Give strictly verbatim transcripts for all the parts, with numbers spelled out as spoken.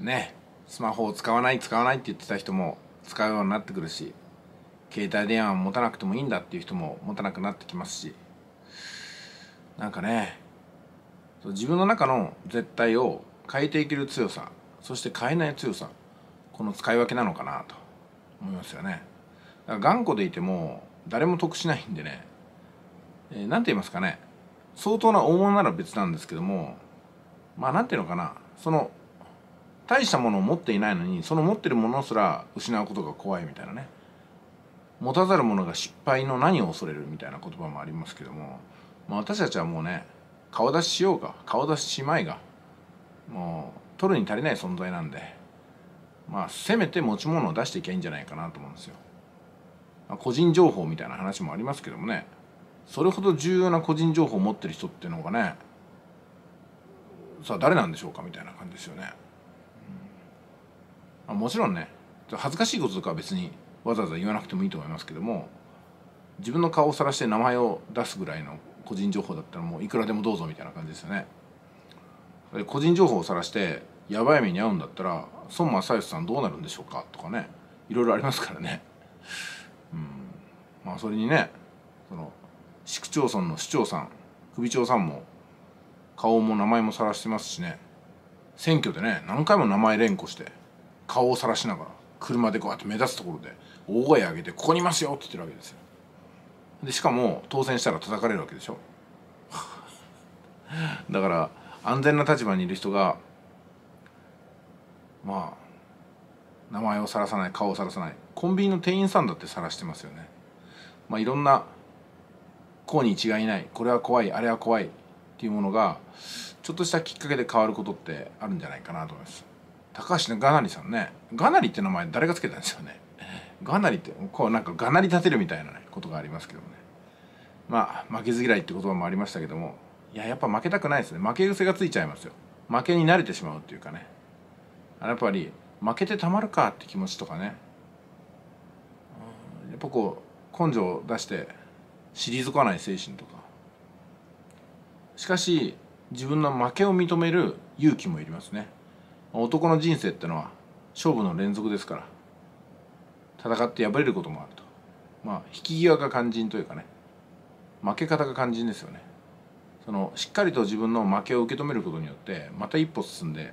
ね、スマホを使わない使わないって言ってた人も使うようになってくるし、携帯電話を持たなくてもいいんだっていう人も持たなくなってきますし、なんかね、自分の中の絶対を変えていける強さ、そして変えない強さ、この使い分けなのかなと思いますよね。だから頑固でいても誰も得しないんでね、えー、なんて言いますかね、相当な大物なら別なんですけども、まあなんていうのかな、その大したものを持っていないのに、その持ってるものすら失うことが怖いみたいなね、持たざる者が失敗の何を恐れるみたいな言葉もありますけども、まあ、私たちはもうね、顔出ししようか顔出ししまいが、もう取るに足りない存在なんで、まあせめて持ち物を出していけばいいんじゃないかなと思うんですよ。まあ、個人情報みたいな話もありますけどもね、それほど重要な個人情報を持ってる人っていうのがね、さあ誰なんでしょうかみたいな感じですよね。うん、まあ、もちろんね、恥ずかしいこととかは別にわざわざ言わなくてもいいと思いますけども、自分の顔をさらして名前を出すぐらいの個人情報だったらもういくらでもどうぞみたいな感じですよね。個人情報をさらしてやばい目に遭うんだったら孫正義さんどうなるんでしょうかとかね、いろいろありますからね。うん、まあそれにね、その市区町村の市長さん、首長さんも顔も名前もさらしてますしね、選挙でね何回も名前連呼して顔をさらしながら車でこうやって目立つところで大声上げて「ここにいますよ」って言ってるわけですよ。でしかも当選したら叩かれるわけでしょ。だから安全な立場にいる人がまあ名前をさらさない、顔をさらさない、コンビニの店員さんだってさらしてますよね。まあいろんなこうに違いない、これは怖いあれは怖いっていうものがちょっとしたきっかけで変わることってあるんじゃないかなと思います。高橋がなりさんね、がなりって名前誰がつけたんですよね。がなりってこうなんかがなり立てるみたいな、ね、ことがありますけどもね、まあ負けず嫌いって言葉もありましたけども、いややっぱ負けたくないですね。負け癖がついちゃいますよ。負けに慣れてしまうっていうかね、やっぱり負けてたまるかって気持ちとかね、やっぱこう根性を出して退かない精神とか、しかし自分の負けを認める勇気もいりますね。男の人生ってのは勝負の連続ですから、戦って敗れることもあると、まあ引き際が肝心というかね、負け方が肝心ですよね。そのしっかりと自分の負けを受け止めることによって、また一歩進んで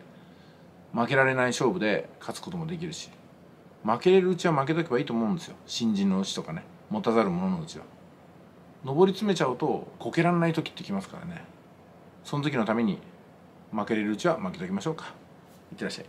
負けられない勝負で勝つこともできるし、負けれるうちは負けとけばいいと思うんですよ。新人のうちとかね、持たざる者のうちは。上り詰めちゃうとこけられない時ってきますからね。その時のために負けれるうちは負けときましょうか。いってらっしゃい。